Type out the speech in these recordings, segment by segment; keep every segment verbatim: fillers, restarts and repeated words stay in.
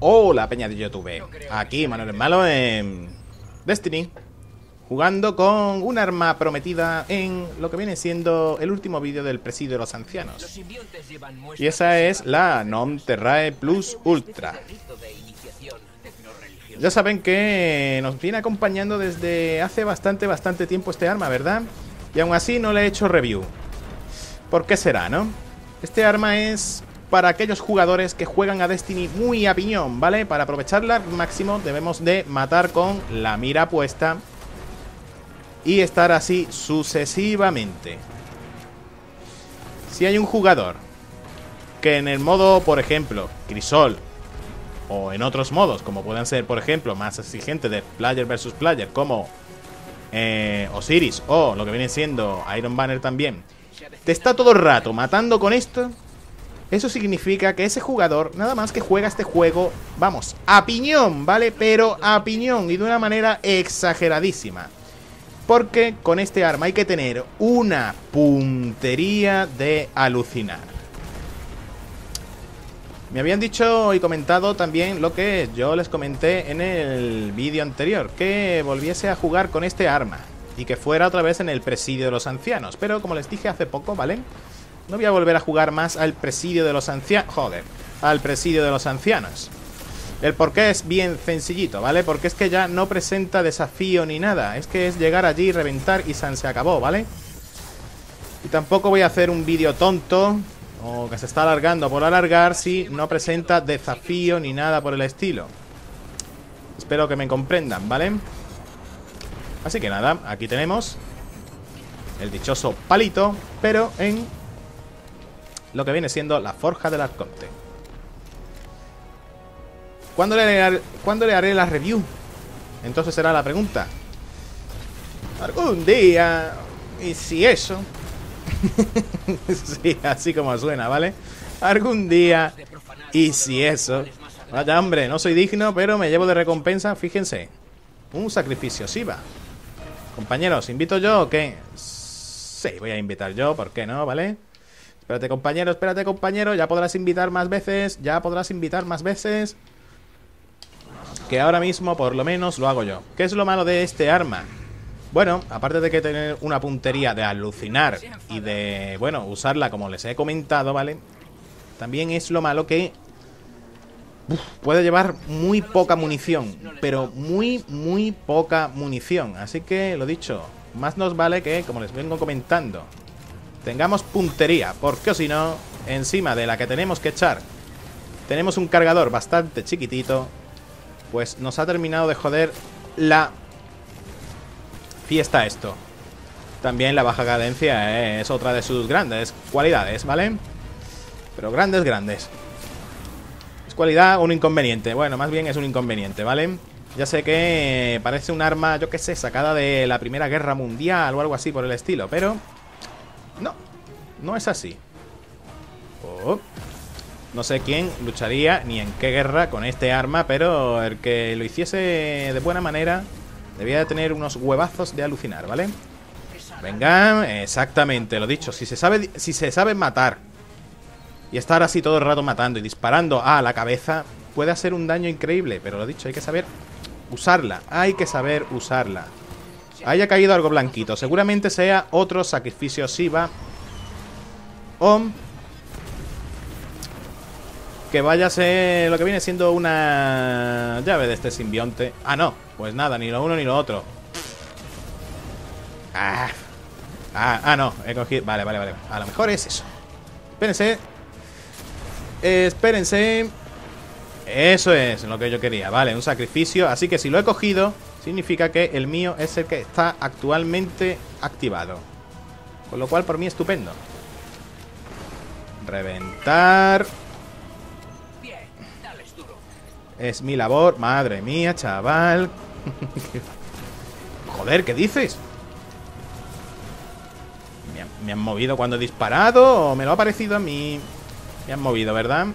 Hola peña de YouTube, aquí Manuel el malo en Destiny, jugando con un arma prometida en lo que viene siendo el último vídeo del Presidio de los Ancianos. Y esa es la Nom Terrae Plus Ultra. Ya saben que nos viene acompañando desde hace bastante, bastante tiempo este arma, ¿verdad? Y aún así no le he hecho review. ¿Por qué será, no? Este arma es para aquellos jugadores que juegan a Destiny muy a piñón, ¿vale? Para aprovecharla al máximo debemos de matar con la mira puesta y estar así sucesivamente. Si hay un jugador que en el modo, por ejemplo, Crisol, o en otros modos, como pueden ser, por ejemplo, más exigentes de player versus player, como eh, Osiris o lo que viene siendo Iron Banner también, te está todo el rato matando con esto. Eso significa que ese jugador nada más que juega este juego, vamos, a piñón, ¿vale? Pero a piñón y de una manera exageradísima. Porque con este arma hay que tener una puntería de alucinar. Me habían dicho y comentado también lo que yo les comenté en el vídeo anterior, que volviese a jugar con este arma y que fuera otra vez en el Presidio de los Ancianos. Pero como les dije hace poco, ¿vale? No voy a volver a jugar más al Presidio de los Ancianos. Joder, al Presidio de los Ancianos. El porqué es bien sencillito, ¿vale? Porque es que ya no presenta desafío ni nada. Es que es llegar allí, reventar y san se acabó, ¿vale? Y tampoco voy a hacer un vídeo tonto o que se está alargando por alargar si no presenta desafío ni nada por el estilo. Espero que me comprendan, ¿vale? Así que nada, aquí tenemos el dichoso palito, pero en lo que viene siendo la Forja del Arconte. ¿Cuándo le haré, ¿cuándo le haré la review? Entonces será la pregunta. Algún día. ¿Y si eso? Sí, así como suena, ¿vale? Algún día y si eso. Vaya hombre, no soy digno, pero me llevo de recompensa, fíjense. Un sacrificio, Shiva. Compañeros, ¿invito yo o qué? Sí, voy a invitar yo, ¿por qué no? ¿Vale? Espérate, compañero, espérate, compañero. Ya podrás invitar más veces, ya podrás invitar más veces. Que ahora mismo, por lo menos, lo hago yo. ¿Qué es lo malo de este arma? Bueno, aparte de que tener una puntería de alucinar y de, bueno, usarla como les he comentado, ¿vale? También es lo malo que uf, puede llevar muy poca munición, pero muy, muy poca munición. Así que, lo dicho, más nos vale que, como les vengo comentando, tengamos puntería, porque si no, encima de la que tenemos que echar, tenemos un cargador bastante chiquitito, pues nos ha terminado de joder la fiesta esto. También la baja cadencia es otra de sus grandes cualidades, ¿vale? Pero grandes, grandes. ¿Es cualidad o un inconveniente? Bueno, más bien es un inconveniente, ¿vale? Ya sé que parece un arma, yo qué sé, sacada de la Primera Guerra Mundial o algo así por el estilo, pero no, no es así. Oh. No sé quién lucharía ni en qué guerra con este arma, pero el que lo hiciese de buena manera debía de tener unos huevazos de alucinar, ¿vale? Venga, exactamente, lo dicho. Si se sabe, si se sabe matar y estar así todo el rato matando y disparando a la cabeza, puede hacer un daño increíble, pero lo dicho, hay que saber usarla. Hay que saber usarla. Haya caído algo blanquito. Seguramente sea otro sacrificio Shiva. O que vaya a ser lo que viene siendo una llave de este simbionte. Ah, no. Pues nada, ni lo uno ni lo otro. Ah, ah, ah no. He cogido. Vale, vale, vale. A lo mejor es eso. Espérense. Eh, espérense. Eso es lo que yo quería. Vale, un sacrificio. Así que si lo he cogido, significa que el mío es el que está actualmente activado. Con lo cual, por mí, estupendo. Reventar. Es mi labor. Madre mía, chaval. Joder, ¿qué dices? ¿Me han, ¿Me han movido cuando he disparado? ¿O me lo ha parecido a mí? Me han movido, ¿verdad?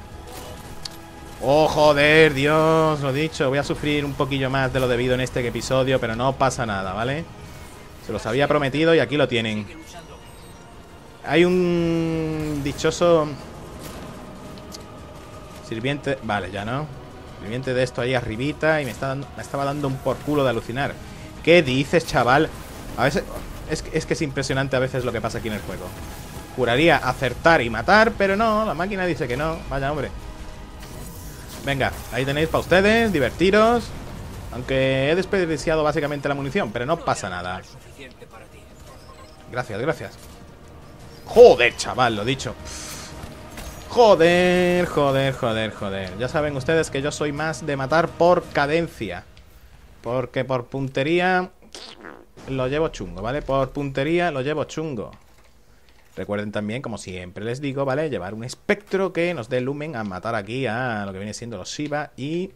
Oh, joder, Dios, lo dicho. Voy a sufrir un poquillo más de lo debido en este episodio, pero no pasa nada, ¿vale? Se los había prometido y aquí lo tienen. Hay un dichoso sirviente. Vale, ya no. pendiente de esto ahí arribita. Y me, está dando, me estaba dando un por culo de alucinar. ¿Qué dices, chaval? A veces... Es, es que es impresionante a veces lo que pasa aquí en el juego. Juraría acertar y matar, pero no, la máquina dice que no. Vaya, hombre. Venga, ahí tenéis para ustedes, divertiros. Aunque he desperdiciado básicamente la munición, pero no pasa nada. Gracias, gracias. Joder, chaval, lo dicho. Joder, joder, joder, joder. Ya saben ustedes que yo soy más de matar por cadencia. Porque por puntería lo llevo chungo, ¿vale? Por puntería lo llevo chungo. Recuerden también, como siempre les digo, ¿vale? Llevar un espectro que nos dé lumen a matar aquí a lo que viene siendo los Shiva. Y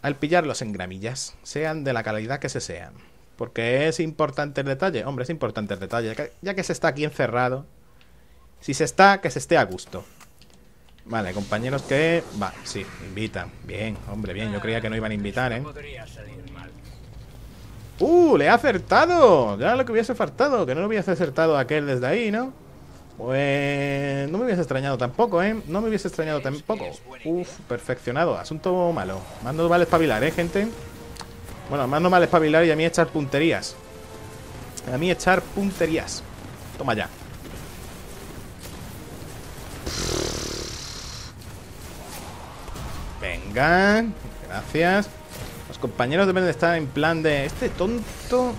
al pillarlos en gramillas, sean de la calidad que se sean. Porque es importante el detalle. Hombre, es importante el detalle. Ya que se está aquí encerrado, si se está, que se esté a gusto. Vale, compañeros que... Va, sí, invitan. Bien, hombre, bien. Yo creía que no iban a invitar, ¿eh? ¡Uh! ¡Le ha acertado! Ya lo que hubiese faltado. Que no lo hubiese acertado aquel desde ahí, ¿no? Pues... no me hubiese extrañado tampoco, ¿eh? No me hubiese extrañado tampoco. Uf, perfeccionado. Asunto malo. Más no vale espabilar, ¿eh, gente? Bueno, más no vale espabilar y a mí echar punterías. A mí echar punterías. Toma ya. Venga. Gracias. Los compañeros deben de estar en plan de... Este tonto...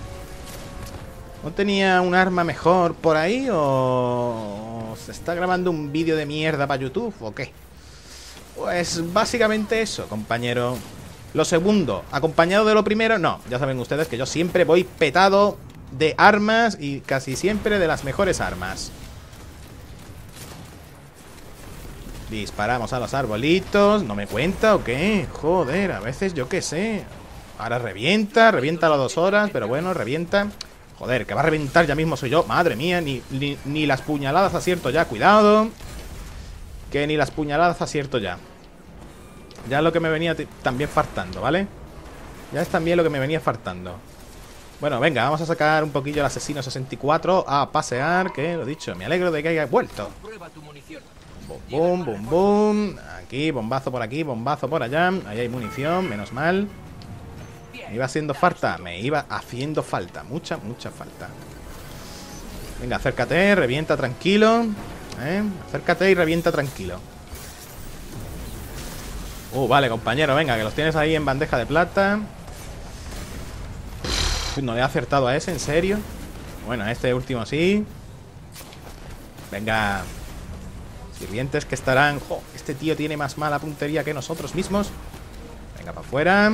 ¿No tenía un arma mejor por ahí? ¿O se está grabando un vídeo de mierda para YouTube? ¿O qué? Pues básicamente eso, compañero. Lo segundo, acompañado de lo primero, no. Ya saben ustedes que yo siempre voy petado de armas y casi siempre de las mejores armas. Disparamos a los arbolitos. ¿No me cuenta o qué? Joder, a veces yo qué sé. Ahora revienta, revienta a las dos horas, pero bueno, revienta. Joder, que va a reventar ya mismo soy yo. Madre mía, ni, ni, ni las puñaladas acierto ya. Cuidado. Que ni las puñaladas acierto ya. Ya es lo que me venía también faltando, ¿vale? Ya es también lo que me venía faltando. Bueno, venga, vamos a sacar un poquillo el Asesino sesenta y cuatro a pasear. Que lo dicho, me alegro de que haya vuelto. Boom, boom, boom. Aquí, bombazo por aquí, bombazo por allá. Ahí hay munición, menos mal. Me iba haciendo falta, me iba haciendo falta. Mucha, mucha falta. Venga, acércate, revienta tranquilo. ¿Eh? Acércate y revienta tranquilo. Uh, vale, compañero, venga, que los tienes ahí en bandeja de plata. Uf, no le he acertado a ese, ¿en serio? Bueno, a este último sí. Venga. Sirvientes que estarán... ¡Jo! Este tío tiene más mala puntería que nosotros mismos. Venga, para afuera.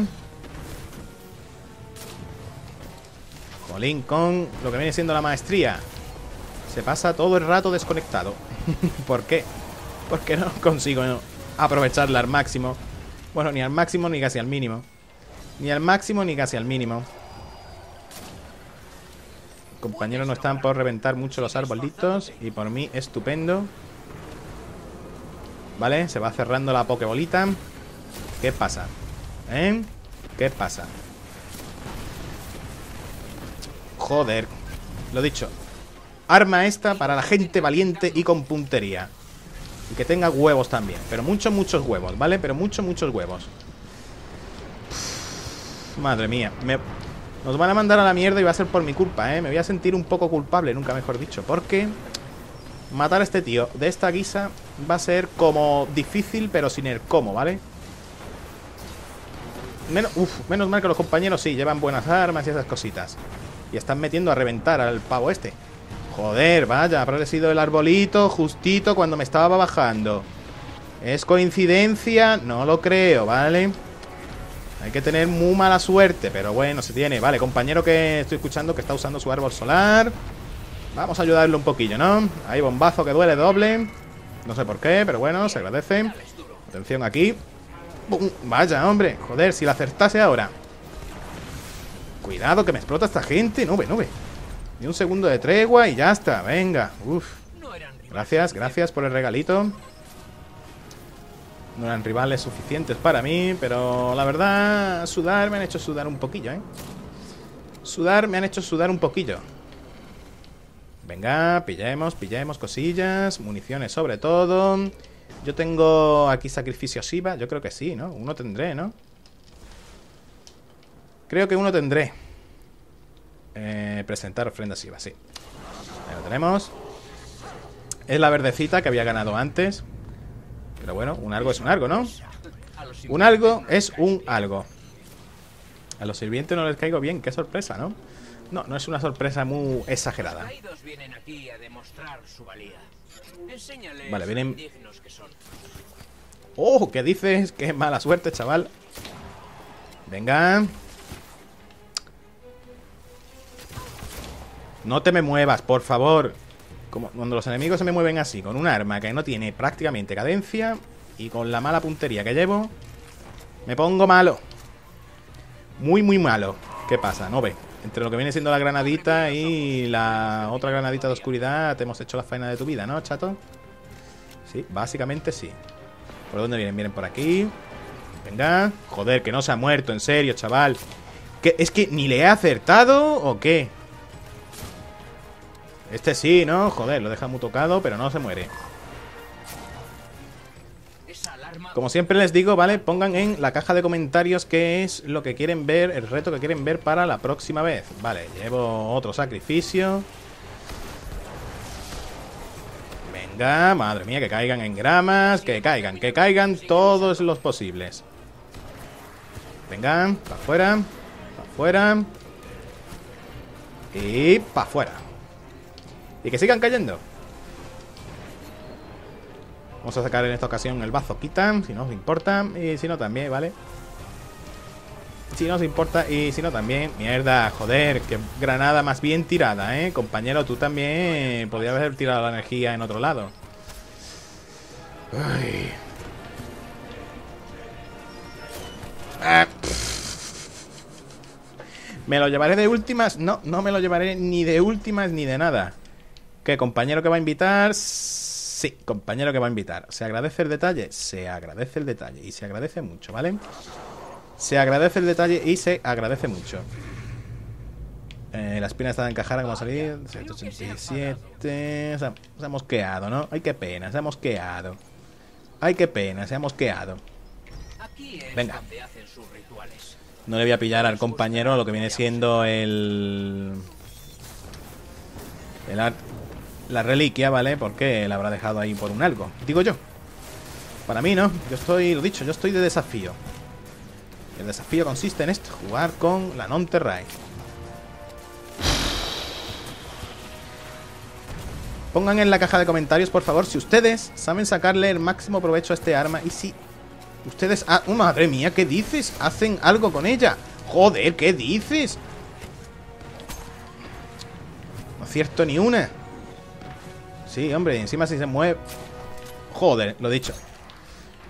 Jolín, con lo que viene siendo la maestría. Se pasa todo el rato desconectado. ¿Por qué? Porque no consigo aprovecharla al máximo. Bueno, ni al máximo ni casi al mínimo. Ni al máximo ni casi al mínimo. Compañeros no están por reventar mucho los arbolitos. Y por mí, estupendo. Vale, se va cerrando la pokebolita. ¿Qué pasa? ¿Eh? ¿Qué pasa? Joder. Lo dicho. Arma esta para la gente valiente y con puntería. Y que tenga huevos también. Pero muchos, muchos huevos, ¿vale? Pero muchos, muchos huevos. Uf, madre mía. Me... Nos van a mandar a la mierda y va a ser por mi culpa, ¿eh? Me voy a sentir un poco culpable, nunca mejor dicho. Porque... matar a este tío de esta guisa va a ser como difícil, pero sin el cómo, ¿vale? Menos, uf, menos mal que los compañeros sí, llevan buenas armas y esas cositas. Y están metiendo a reventar al pavo este. Joder, vaya, ha aparecido el arbolito justito cuando me estaba bajando. ¿Es coincidencia? No lo creo, ¿vale? Hay que tener muy mala suerte, pero bueno, se tiene. Vale, compañero que estoy escuchando que está usando su árbol solar... Vamos a ayudarle un poquillo, ¿no? Hay bombazo que duele doble. No sé por qué, pero bueno, se agradece. Atención aquí. ¡Bum! Vaya, hombre. Joder, si la acertase ahora. Cuidado que me explota esta gente. No ve, no ve. Ni un segundo de tregua y ya está. Venga. Uf. Gracias, gracias por el regalito. No eran rivales suficientes para mí, pero la verdad, sudar me han hecho sudar un poquillo, ¿eh? Sudar me han hecho sudar un poquillo. Venga, pillemos, pillemos cosillas. Municiones sobre todo. Yo tengo aquí sacrificio Shiva. Yo creo que sí, ¿no? Uno tendré, ¿no? Creo que uno tendré. Eh, presentar ofrenda Shiva, sí. Ahí lo tenemos. Es la verdecita que había ganado antes. Pero bueno, un algo es un algo, ¿no? Un algo es un algo. A los sirvientes no les caigo bien. Qué sorpresa, ¿no? No, no es una sorpresa muy exagerada. Vale, vienen... ¡Oh! ¿Qué dices? ¡Qué mala suerte, chaval! Venga. No te me muevas, por favor. Como cuando los enemigos se me mueven así, con un arma que no tiene prácticamente cadencia y con la mala puntería que llevo, me pongo malo. Muy, muy malo. ¿Qué pasa? No ve. Entre lo que viene siendo la granadita y la otra granadita de oscuridad, te hemos hecho la faena de tu vida, ¿no, chato? Sí, básicamente sí. ¿Por dónde vienen? Vienen por aquí. Venga. Joder, que no se ha muerto, en serio, chaval. ¿Qué? ¿Es que ni le he acertado o qué? Este sí, ¿no? Joder, lo deja muy tocado, pero no se muere. Como siempre les digo, ¿vale? Pongan en la caja de comentarios qué es lo que quieren ver, el reto que quieren ver para la próxima vez. Vale, llevo otro sacrificio. Venga, madre mía, que caigan en gramas, que caigan, que caigan todos los posibles. Venga, para afuera, para afuera. Y para afuera. Y que sigan cayendo. Vamos a sacar en esta ocasión el bazo quitan, si no os importa, y si no también, ¿vale? Si no os importa y si no también. Mierda, joder, que granada más bien tirada, ¿eh? Compañero, tú también podrías haber tirado la energía en otro lado. Ay. Ah, ¿me lo llevaré de últimas? No, no me lo llevaré ni de últimas ni de nada. ¿Qué compañero que va a invitar? Sí, compañero que va a invitar. ¿Se agradece el detalle? Se agradece el detalle. Y se agradece mucho, ¿vale? Se agradece el detalle y se agradece mucho. Eh, la espina está encajada, como ha salido. ciento ochenta y siete. Se ha, se ha mosqueado, ¿no? Ay, qué pena, se ha mosqueado. Ay, qué pena, se ha mosqueado. Venga. No le voy a pillar al compañero lo que viene siendo el... El arte... La reliquia, ¿vale? Porque la habrá dejado ahí por un algo. Digo yo. Para mí, ¿no? Yo estoy, lo dicho, yo estoy de desafío. El desafío consiste en esto: jugar con la Nom Terrae. Pongan en la caja de comentarios, por favor, si ustedes saben sacarle el máximo provecho a este arma. Y si ustedes... Ah, oh, madre mía, ¿qué dices? Hacen algo con ella. Joder, ¿qué dices? No acierto ni una. Sí, hombre, encima si se mueve... Joder, lo dicho.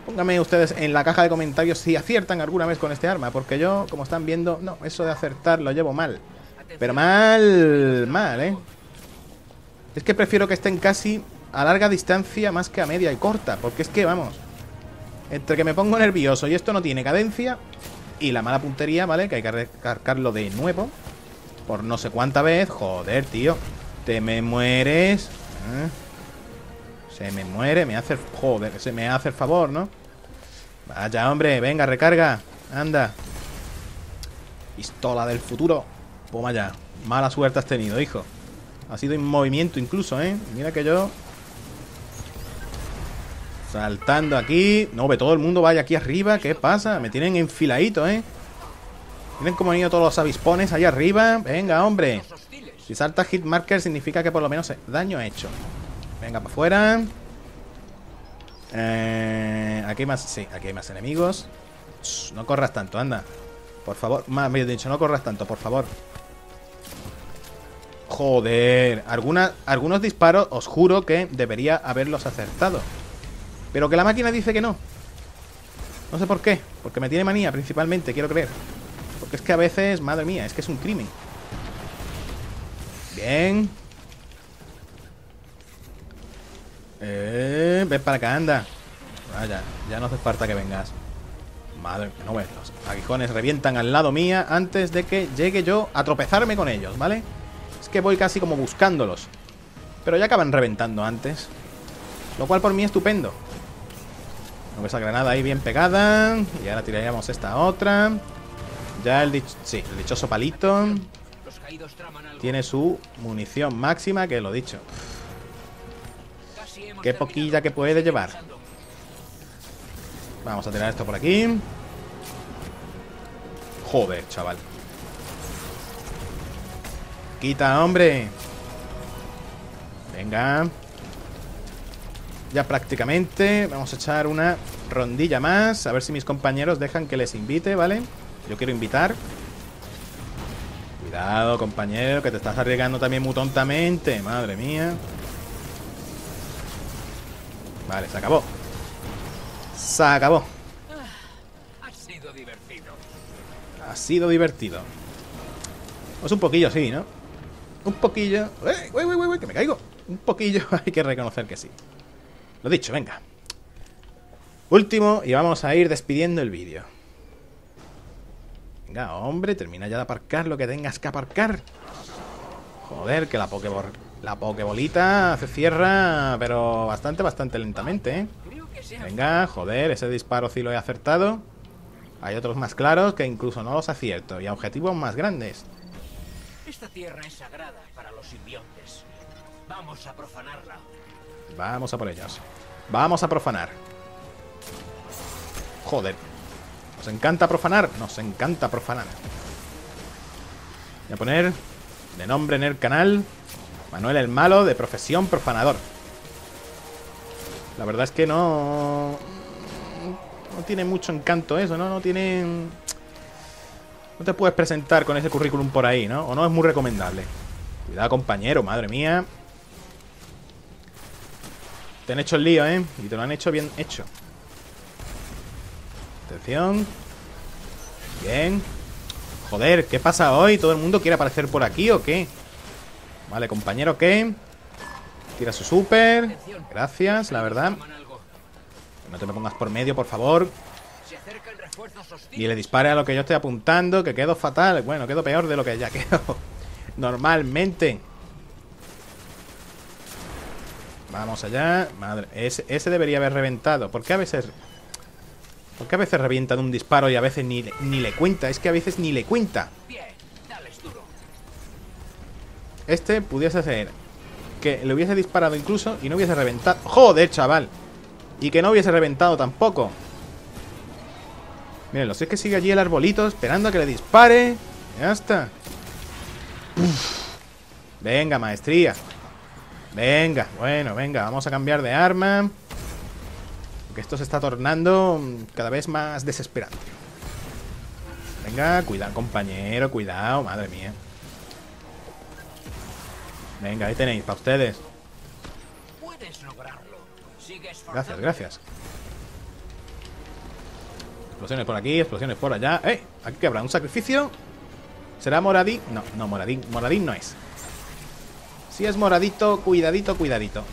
Pónganme ustedes en la caja de comentarios si aciertan alguna vez con este arma, porque yo, como están viendo... No, eso de acertar lo llevo mal. Pero mal, mal, ¿eh? Es que prefiero que estén casi a larga distancia más que a media y corta, porque es que, vamos... Entre que me pongo nervioso y esto no tiene cadencia, y la mala puntería, ¿vale? Que hay que recargarlo de nuevo, por no sé cuánta vez. Joder, tío, te me mueres... ¿Eh? Se me muere, me hace... Joder, se me hace el favor, ¿no? Vaya, hombre, venga, recarga. Anda. Pistola del futuro. Pum, allá. Mala suerte has tenido, hijo. Ha sido en movimiento incluso, ¿eh? Mira que yo... Saltando aquí. No, ve, todo el mundo vaya aquí arriba. ¿Qué pasa? Me tienen enfiladito, ¿eh? Miren cómo han ido todos los avispones allá arriba. Venga, hombre. Si salta hitmarker significa que por lo menos daño ha hecho. Venga, para afuera. Eh, aquí hay más... Sí, aquí hay más enemigos. Shh, no corras tanto, anda. Por favor. Más bien dicho, no corras tanto, por favor. Joder. Alguna, algunos disparos, os juro que debería haberlos acertado. Pero que la máquina dice que no. No sé por qué. Porque me tiene manía, principalmente, quiero creer. Porque es que a veces, madre mía, es que es un crimen. Bien. Eh, ven para acá, anda. Vaya, ya no hace falta que vengas. Madre mía, no ves. Los aguijones revientan al lado mía antes de que llegue yo a tropezarme con ellos, ¿vale? Es que voy casi como buscándolos. Pero ya acaban reventando antes. Lo cual por mí estupendo. Con esa granada ahí bien pegada. Y ahora tiraríamos esta otra. Ya el, dich sí, el dichoso palito. Tiene su munición máxima, que lo dicho. Qué poquilla que puede llevar. Vamos a tirar esto por aquí. Joder, chaval. Quita, hombre. Venga. Ya prácticamente. Vamos a echar una rondilla más. A ver si mis compañeros dejan que les invite, ¿vale? Yo quiero invitar. Cuidado, compañero, que te estás arriesgando también muy tontamente. Madre mía. Vale, se acabó. Se acabó. Ha sido divertido. Ha sido divertido. Pues un poquillo sí, ¿no? Un poquillo. ¡Eh! ¡Uy, uy, uy, uy! ¡Que me caigo! Un poquillo, hay que reconocer que sí. Lo dicho, venga. Último, y vamos a ir despidiendo el vídeo. Venga, hombre, termina ya de aparcar lo que tengas que aparcar. Joder, que la pokeball, la pokebolita se cierra, pero bastante, bastante lentamente, ¿eh? Venga, joder, ese disparo sí lo he acertado. Hay otros más claros que incluso no los acierto. Y objetivos más grandes. Esta tierra es sagrada para los simbiontes. Vamos a profanarla. Vamos a por ellos. Vamos a profanar. Joder. Nos encanta profanar. Nos encanta profanar. Voy a poner de nombre en el canal Manuel el Malo, de profesión profanador. La verdad es que no... No tiene mucho encanto eso, ¿no? No tiene... No te puedes presentar con ese currículum por ahí, ¿no? O no es muy recomendable. Cuidado, compañero, madre mía. Te han hecho el lío, ¿eh? Y te lo han hecho bien hecho. Atención. Bien. Joder, ¿qué pasa hoy? ¿Todo el mundo quiere aparecer por aquí o qué? Vale, compañero, ¿qué? Tira su super. Gracias, la verdad. No te me pongas por medio, por favor. Y le dispare a lo que yo estoy apuntando, que quedo fatal. Bueno, quedo peor de lo que ya quedo normalmente. Vamos allá. Madre, ese, ese debería haber reventado. ¿Por qué a veces ¿Por qué a veces revienta de un disparo y a veces ni, ni le cuenta? Es que a veces ni le cuenta. Este pudiese hacer que le hubiese disparado incluso y no hubiese reventado. ¡Joder, chaval! Y que no hubiese reventado tampoco. Mírenlo, si es que sigue allí el arbolito esperando a que le dispare. Ya está. Uf. Venga, maestría. Venga, bueno, venga, vamos a cambiar de arma, porque esto se está tornando cada vez más desesperante. Venga, cuidado, compañero, cuidado, madre mía. Venga, ahí tenéis, para ustedes. Gracias, gracias. Explosiones por aquí, explosiones por allá. ¡Eh! Aquí que habrá un sacrificio. ¿Será moradín? No, no, moradín. Moradín no es. Si es moradito, cuidadito, cuidadito.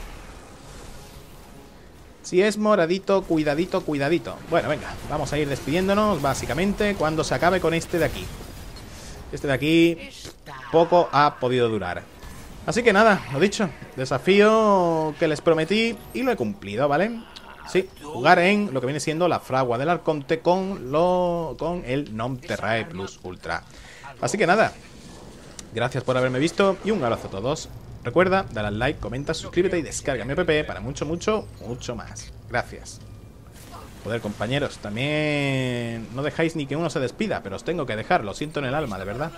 Si es moradito, cuidadito, cuidadito. Bueno, venga, vamos a ir despidiéndonos, básicamente, cuando se acabe con este de aquí. Este de aquí poco ha podido durar. Así que nada, lo dicho. Desafío que les prometí y lo he cumplido, ¿vale? Sí, jugar en lo que viene siendo la fragua del Arconte con, lo, con el Nom Terrae Plus Ultra. Así que nada, gracias por haberme visto y un abrazo a todos. Recuerda, dale al like, comenta, suscríbete y descarga mi app para mucho, mucho, mucho más. Gracias. Joder, compañeros, también no dejáis ni que uno se despida, pero os tengo que dejar, lo siento en el alma, de verdad.